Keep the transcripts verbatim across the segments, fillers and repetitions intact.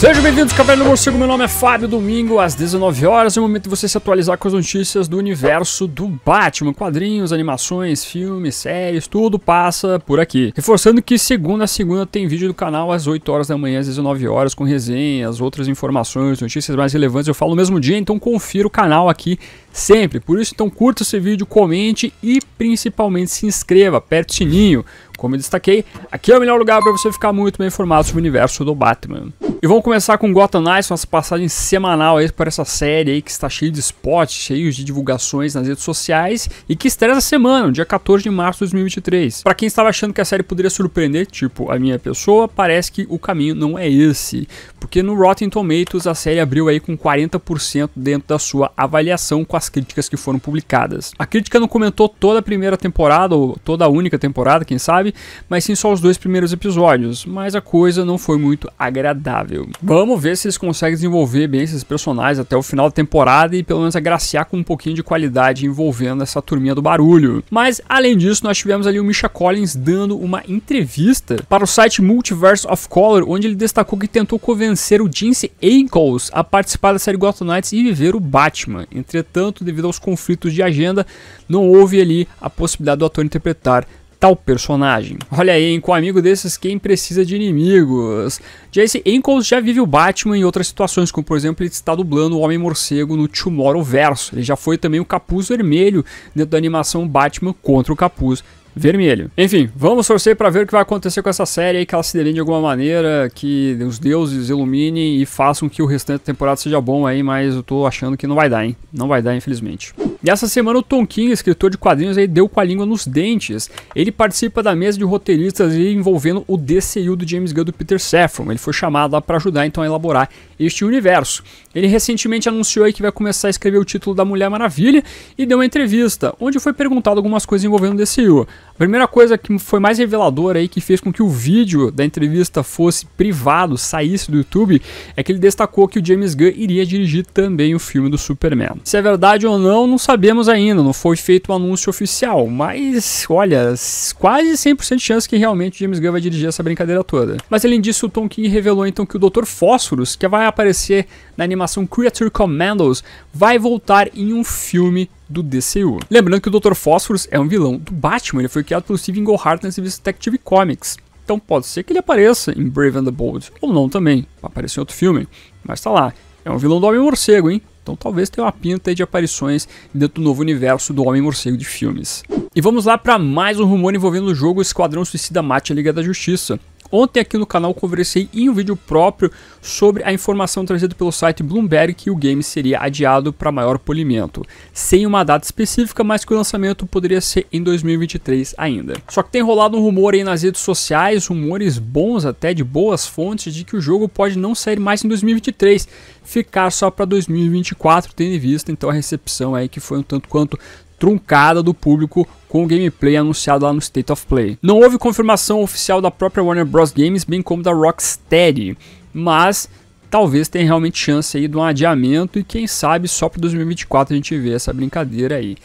Sejam bem-vindos, Caverna do Morcego, meu nome é Fábio, domingo às dezenove horas, é o momento de você se atualizar com as notícias do universo do Batman, quadrinhos, animações, filmes, séries, tudo passa por aqui. Reforçando que segunda a segunda tem vídeo do canal às oito horas da manhã, às dezenove horas, com resenhas, outras informações, notícias mais relevantes, eu falo no mesmo dia, então confira o canal aqui sempre. Por isso, então curta esse vídeo, comente e principalmente se inscreva, aperte o sininho. Como eu destaquei, aqui é o melhor lugar para você ficar muito bem informado sobre o universo do Batman. E vamos começar com Gotham Knights, nossa passagem semanal aí por essa série aí que está cheia de spots, cheia de divulgações nas redes sociais e que estreia essa semana, no dia quatorze de março de dois mil e vinte e três. Para quem estava achando que a série poderia surpreender, tipo a minha pessoa, parece que o caminho não é esse. Porque no Rotten Tomatoes a série abriu aí com quarenta por cento dentro da sua avaliação com as críticas que foram publicadas. A crítica não comentou toda a primeira temporada ou toda a única temporada, quem sabe, mas sim só os dois primeiros episódios, mas a coisa não foi muito agradável. Vamos ver se eles conseguem desenvolver bem esses personagens até o final da temporada e pelo menos agraciar com um pouquinho de qualidade envolvendo essa turminha do barulho. Mas além disso, nós tivemos ali o Misha Collins dando uma entrevista para o site Multiverse of Color, onde ele destacou que tentou convencer o Jensen Ackles a participar da série Gotham Knights e viver o Batman. Entretanto, devido aos conflitos de agenda, não houve ali a possibilidade do ator interpretar tal personagem. Olha aí, hein, com um amigo desses, quem precisa de inimigos? Jensen Ackles já vive o Batman em outras situações, como por exemplo, ele está dublando o Homem-Morcego no Tomorrowverse. Ele já foi também o Capuz Vermelho dentro da animação Batman contra o Capuz Vermelho. Enfim, vamos torcer para ver o que vai acontecer com essa série aí, que ela se dê bem de alguma maneira, que os deuses iluminem e façam que o restante da temporada seja bom aí, mas eu tô achando que não vai dar, hein? Não vai dar, infelizmente. E essa semana o Tom King, escritor de quadrinhos, aí deu com a língua nos dentes. Ele participa da mesa de roteiristas aí, envolvendo o D C U do James Gunn do Peter Safran. Ele foi chamado lá para ajudar então a elaborar este universo. Ele recentemente anunciou aí que vai começar a escrever o título da Mulher Maravilha e deu uma entrevista, onde foi perguntado algumas coisas envolvendo o D C U. A primeira coisa que foi mais reveladora aí, que fez com que o vídeo da entrevista fosse privado, saísse do YouTube, é que ele destacou que o James Gunn iria dirigir também o filme do Superman. Se é verdade ou não, não sabemos ainda, não foi feito um anúncio oficial, mas olha, quase cem por cento de chance que realmente o James Gunn vai dirigir essa brincadeira toda. Mas além disso, o Tom King revelou então que o doutor Fósforos, que vai aparecer na animação Creature Commandos, vai voltar em um filme do D C U. Lembrando que o doutor Fósforos é um vilão do Batman, ele foi criado pelo Stephen Goldhart na revista Detective Comics. Então pode ser que ele apareça em Brave and the Bold, ou não também, apareceu em outro filme, mas tá lá, é um vilão do Homem-Morcego, hein? Então talvez tenha uma pinta de aparições dentro do novo universo do Homem-Morcego de filmes. E vamos lá para mais um rumor envolvendo o jogo Esquadrão Suicida Mate a Liga da Justiça. Ontem aqui no canal conversei em um vídeo próprio sobre a informação trazida pelo site Bloomberg que o game seria adiado para maior polimento, sem uma data específica, mas que o lançamento poderia ser em dois mil e vinte e três ainda. Só que tem rolado um rumor aí nas redes sociais, rumores bons até de boas fontes, de que o jogo pode não sair mais em dois mil e vinte e três, ficar só para dois mil e vinte e quatro, tendo em vista então a recepção aí que foi um tanto quanto truncada do público com o gameplay anunciado lá no State of Play. Não houve confirmação oficial da própria Warner Bros. Games, bem como da Rocksteady, mas talvez tenha realmente chance aí de um adiamento e quem sabe só para dois mil e vinte e quatro a gente vê essa brincadeira aí.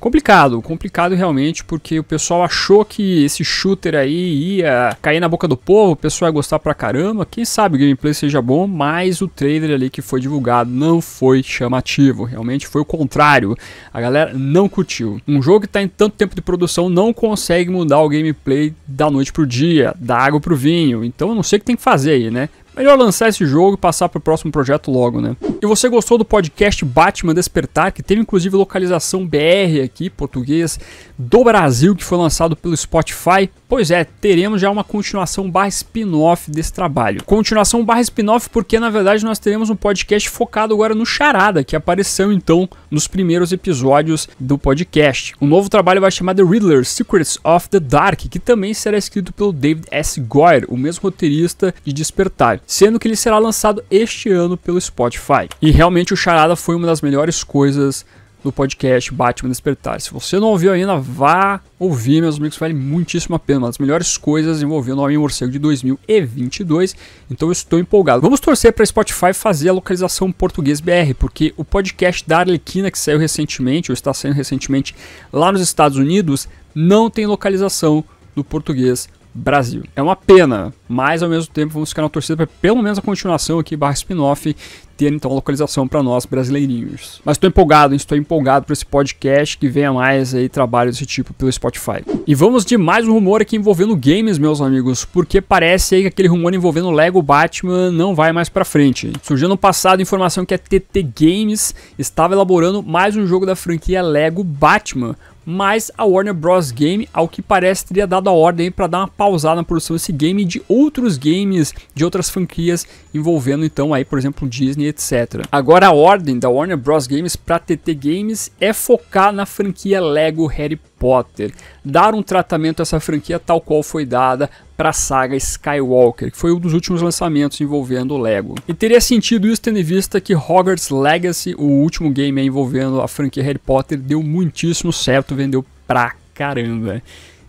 Complicado, complicado realmente, porque o pessoal achou que esse shooter aí ia cair na boca do povo, o pessoal ia gostar pra caramba, quem sabe o gameplay seja bom, mas o trailer ali que foi divulgado não foi chamativo, realmente foi o contrário, a galera não curtiu. Um jogo que tá em tanto tempo de produção não consegue mudar o gameplay da noite pro dia, da água pro vinho, então eu não sei o que tem que fazer aí, né? Melhor lançar esse jogo e passar para o próximo projeto logo, né? E você gostou do podcast Batman Despertar, que teve inclusive localização B R aqui, português, do Brasil, que foi lançado pelo Spotify? Pois é, teremos já uma continuação barra spin-off desse trabalho. Continuação barra spin-off porque, na verdade, nós teremos um podcast focado agora no Charada, que apareceu, então, nos primeiros episódios do podcast. O novo trabalho vai chamar The Riddler, Secrets of the Dark, que também será escrito pelo David S. Goyer, o mesmo roteirista de Despertar, sendo que ele será lançado este ano pelo Spotify. E realmente o Charada foi uma das melhores coisas do podcast Batman Despertar. Se você não ouviu ainda, vá ouvir, meus amigos, vale muitíssimo a pena. Uma das melhores coisas envolvendo o Homem-Morcego de dois mil e vinte e dois, então eu estou empolgado. Vamos torcer para Spotify fazer a localização português B R, porque o podcast da Arlequina, que saiu recentemente, ou está saindo recentemente lá nos Estados Unidos, não tem localização do português Brasil. É uma pena, mas ao mesmo tempo vamos ficar na torcida para pelo menos a continuação aqui, barra spin-off, ter então a localização para nós brasileirinhos. Mas estou empolgado, estou empolgado para esse podcast, que venha mais aí trabalho desse tipo pelo Spotify. E vamos de mais um rumor aqui envolvendo games, meus amigos, porque parece aí que aquele rumor envolvendo Lego Batman não vai mais para frente. Surgiu no passado a informação que a T T Games estava elaborando mais um jogo da franquia Lego Batman, mas a Warner Bros. Games, ao que parece, teria dado a ordem para dar uma pausada na produção desse game e de outros games, de outras franquias, envolvendo então aí, por exemplo, Disney, etcétera. Agora a ordem da Warner Bros. Games para T T Games é focar na franquia Lego Harry Potter, dar um tratamento a essa franquia tal qual foi dada para a saga Skywalker, que foi um dos últimos lançamentos envolvendo o Lego. E teria sentido isso tendo em vista que Hogwarts Legacy, o último game envolvendo a franquia Harry Potter, deu muitíssimo certo, vendeu pra caramba.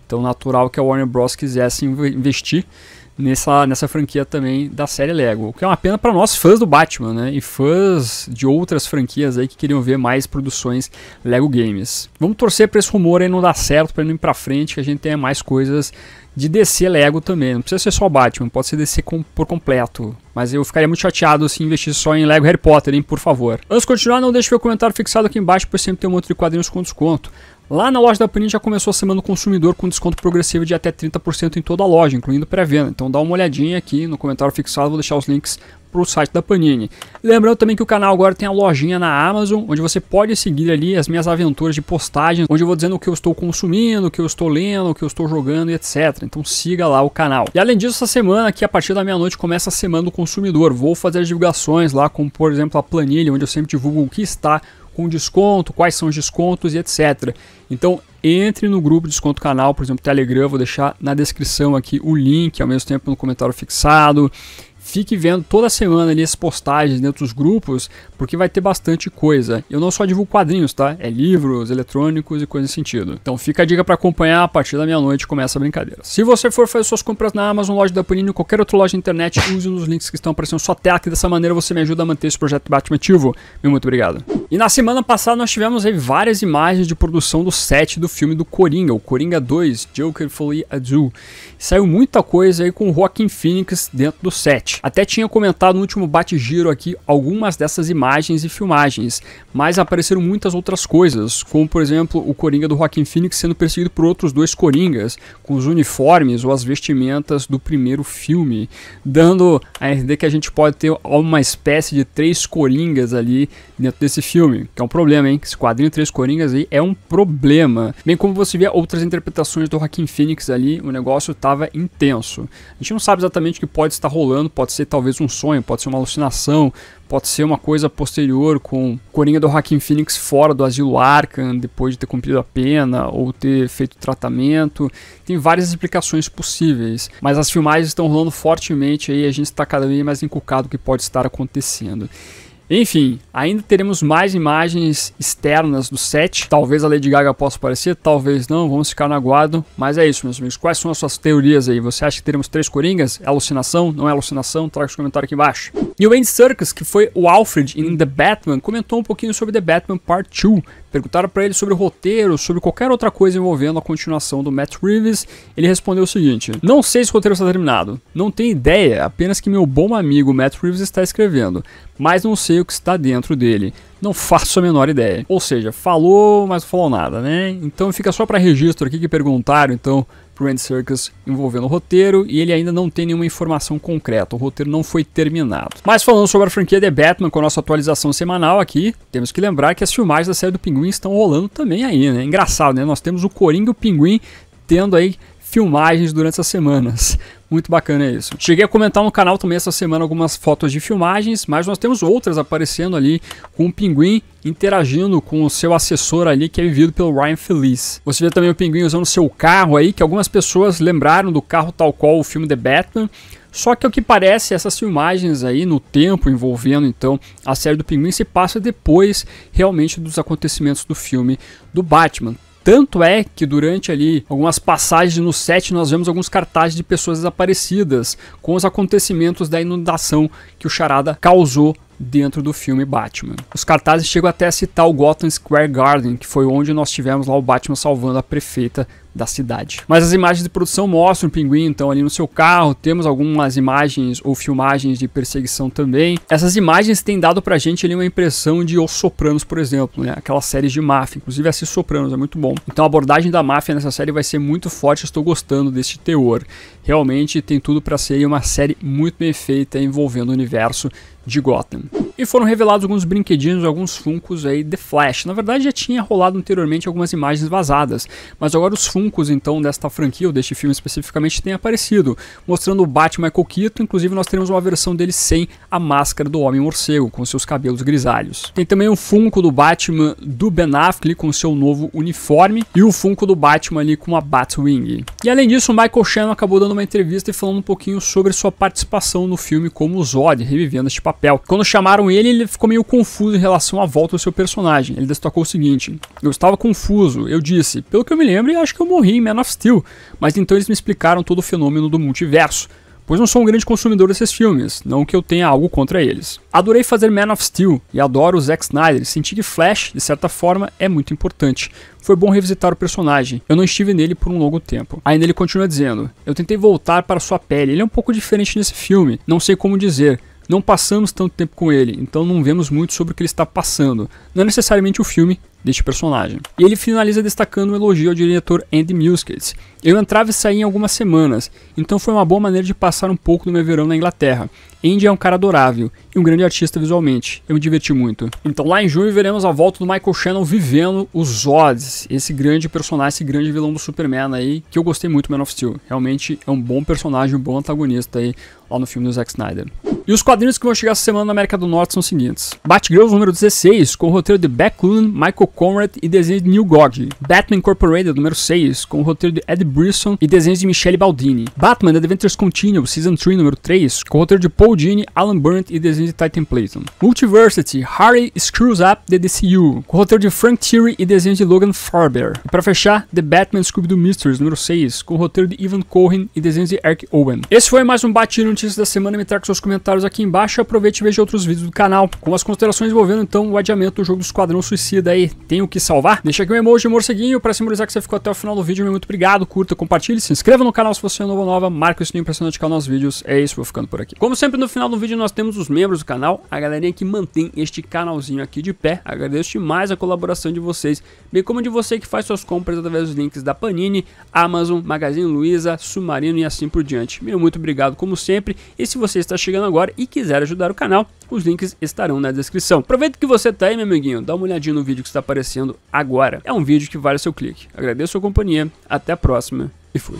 Então natural que a Warner Bros. Quisesse investir nessa, nessa franquia também da série Lego, o que é uma pena para nós fãs do Batman, né, e fãs de outras franquias aí que queriam ver mais produções Lego Games. Vamos torcer para esse rumor aí não dar certo, para não ir para frente, que a gente tenha mais coisas de D C Lego também. Não precisa ser só Batman, pode ser D C com, por completo. Mas eu ficaria muito chateado se investir só em Lego Harry Potter, hein, por favor. Antes de continuar, não deixe meu comentário fixado aqui embaixo, pois sempre tem um outro de quadrinhos com desconto. Lá na loja da Panini já começou a semana do consumidor com desconto progressivo de até trinta por cento em toda a loja, incluindo pré-venda. Então dá uma olhadinha aqui no comentário fixado, vou deixar os links para o site da Panini. Lembrando também que o canal agora tem a lojinha na Amazon, onde você pode seguir ali as minhas aventuras de postagens, onde eu vou dizendo o que eu estou consumindo, o que eu estou lendo, o que eu estou jogando e etcétera. Então siga lá o canal. E além disso, essa semana aqui, a partir da meia-noite, começa a semana do consumidor. Vou fazer as divulgações lá, como por exemplo a planilha, onde eu sempre divulgo o que está com desconto, quais são os descontos e etcétera. Então entre no grupo Desconto Canal, por exemplo, Telegram, vou deixar na descrição aqui o link, ao mesmo tempo no comentário fixado. Fique vendo toda semana ali as postagens dentro dos grupos, porque vai ter bastante coisa. Eu não só divulgo quadrinhos, tá? É livros, eletrônicos e coisa nesse sentido. Então fica a dica para acompanhar, a partir da meia-noite começa a brincadeira. Se você for fazer suas compras na Amazon, loja da Panini ou qualquer outra loja da internet, use os links que estão aparecendo na sua tela, que dessa maneira você me ajuda a manter esse projeto Batman ativo. Muito obrigado. E na semana passada nós tivemos aí várias imagens de produção do set do filme do Coringa, o Coringa dois, Joker Folie Azul. Saiu muita coisa aí com o Joaquin Phoenix dentro do set. Até tinha comentado no último bate-giro aqui algumas dessas imagens e filmagens, mas apareceram muitas outras coisas, como por exemplo o Coringa do Joaquin Phoenix sendo perseguido por outros dois Coringas, com os uniformes ou as vestimentas do primeiro filme, dando a entender que a gente pode ter uma espécie de três Coringas ali dentro desse filme, que é um problema, hein? Esse quadrinho Três Coringas aí é um problema. Bem como você vê outras interpretações do Joaquin Phoenix ali, o negócio estava intenso. A gente não sabe exatamente o que pode estar rolando, pode ser talvez um sonho, pode ser uma alucinação, pode ser uma coisa posterior com Coringa do Joaquin Phoenix fora do asilo Arkham, depois de ter cumprido a pena ou ter feito tratamento. Tem várias explicações possíveis, mas as filmagens estão rolando fortemente aí, a gente está cada vez mais encucado o que pode estar acontecendo. Enfim, ainda teremos mais imagens externas do set. Talvez a Lady Gaga possa aparecer, talvez não, vamos ficar no aguardo. Mas é isso, meus amigos. Quais são as suas teorias aí? Você acha que teremos três Coringas? É alucinação? Não é alucinação? Traga os comentários aqui embaixo. E o Andy Serkis, que foi o Alfred em The Batman, comentou um pouquinho sobre The Batman Part dois. Perguntaram para ele sobre o roteiro, sobre qualquer outra coisa envolvendo a continuação do Matt Reeves. Ele respondeu o seguinte: não sei se o roteiro está terminado, não tenho ideia, apenas que meu bom amigo Matt Reeves está escrevendo, mas não sei o que está dentro dele. Não faço a menor ideia. Ou seja, falou, mas não falou nada, né? Então fica só para registro aqui que perguntaram então pro Andy Serkis envolvendo o roteiro, e ele ainda não tem nenhuma informação concreta, o roteiro não foi terminado. Mas falando sobre a franquia The Batman, com a nossa atualização semanal aqui, temos que lembrar que as filmagens da série do Pinguim estão rolando também aí, né? Engraçado, né? Nós temos o Coringa e o Pinguim tendo aí filmagens durante essas semanas. Muito bacana isso. Cheguei a comentar no canal também essa semana algumas fotos de filmagens, mas nós temos outras aparecendo ali com o Pinguim interagindo com o seu assessor ali, que é vivido pelo Ryan Feliz. Você vê também o Pinguim usando seu carro aí, que algumas pessoas lembraram do carro tal qual o filme The Batman. Só que ao que parece, essas filmagens aí no tempo envolvendo então a série do Pinguim se passa depois realmente dos acontecimentos do filme do Batman. Tanto é que durante ali algumas passagens no set nós vemos alguns cartazes de pessoas desaparecidas com os acontecimentos da inundação que o Charada causou dentro do filme Batman. Os cartazes chegam até a citar o Gotham Square Garden, que foi onde nós tivemos lá o Batman salvando a prefeita da cidade. Mas as imagens de produção mostram o Pinguim então ali no seu carro, temos algumas imagens ou filmagens de perseguição também. Essas imagens têm dado pra gente ali uma impressão de Os Sopranos, por exemplo, né? Aquela série de máfia, inclusive assiste Sopranos, é muito bom. Então a abordagem da máfia nessa série vai ser muito forte, estou gostando deste teor. Realmente tem tudo pra ser uma série muito bem feita envolvendo o universo de Gotham. E foram revelados alguns brinquedinhos, alguns funcos aí de Flash. Na verdade já tinha rolado anteriormente algumas imagens vazadas, mas agora os funcos então desta franquia, ou deste filme especificamente, têm aparecido, mostrando o Batman Michael Keaton. Inclusive nós temos uma versão dele sem a máscara do Homem Morcego, com seus cabelos grisalhos. Tem também um funko do Batman do Ben Affleck com seu novo uniforme, e o funko do Batman ali com a Batwing. E além disso o Michael Shannon acabou dando uma entrevista e falando um pouquinho sobre sua participação no filme como Zod, revivendo este papel. Quando chamaram ele, ele ficou meio confuso em relação à volta do seu personagem. Ele destacou o seguinte: eu estava confuso, eu disse, pelo que eu me lembro, acho que eu morri em Man of Steel, mas então eles me explicaram todo o fenômeno do multiverso, pois não sou um grande consumidor desses filmes, não que eu tenha algo contra eles. Adorei fazer Man of Steel e adoro o Zack Snyder, senti que Flash, de certa forma, é muito importante. Foi bom revisitar o personagem, eu não estive nele por um longo tempo. Ainda ele continua dizendo, eu tentei voltar para sua pele, ele é um pouco diferente nesse filme, não sei como dizer. Não passamos tanto tempo com ele, então não vemos muito sobre o que ele está passando. Não é necessariamente o filme deste personagem. E ele finaliza destacando um elogio ao diretor Andy Serkis. Eu entrava e saía em algumas semanas, então foi uma boa maneira de passar um pouco do meu verão na Inglaterra. Andy é um cara adorável e um grande artista visualmente, eu me diverti muito. Então lá em junho veremos a volta do Michael Shannon vivendo os Zods, esse grande personagem, esse grande vilão do Superman aí, que eu gostei muito do Man of Steel. Realmente é um bom personagem, um bom antagonista aí, lá no filme do Zack Snyder. E os quadrinhos que vão chegar essa semana na América do Norte são os seguintes: Batgirls número dezesseis, com o roteiro de Beck Coonan, Michael Conrad e desenho de Neil Gaiman. Batman Incorporated número seis, com o roteiro de Ed Brisson e desenhos de Michele Baldini. Batman The Adventures Continuum Season três número três, com o roteiro de Paul Dini, Alan Burnett e desenho de Titan Playton. Multiversity Harry Screws Up The D C U, com o roteiro de Frank Tieri e desenho de Logan Farber. E para fechar, The Batman Scooby-Doo Mysteries número seis, com o roteiro de Ivan Cohen e desenhos de Eric Owen. Esse foi mais um Bate de Notícias da semana. Me traga seus comentários aqui embaixo, aproveite e veja outros vídeos do canal, com as considerações envolvendo então o adiamento do jogo do Esquadrão Suicida aí. Tem o que salvar? Deixa aqui um emoji morceguinho para simbolizar que você ficou até o final do vídeo. Muito obrigado, curta, compartilhe, se inscreva no canal se você é novo ou nova, marca o sininho para se notificar nossos vídeos. É isso, vou ficando por aqui. Como sempre no final do vídeo nós temos os membros do canal, a galerinha que mantém este canalzinho aqui de pé. Agradeço demais a colaboração de vocês, bem como de você que faz suas compras através dos links da Panini, Amazon, Magazine Luiza, Submarino e assim por diante. Meu muito obrigado como sempre, e se você está chegando agora e quiser ajudar o canal, os links estarão na descrição. Aproveita que você tá aí, meu amiguinho, dá uma olhadinha no vídeo que está aparecendo agora. É um vídeo que vale o seu clique. Agradeço a sua companhia, até a próxima e fui.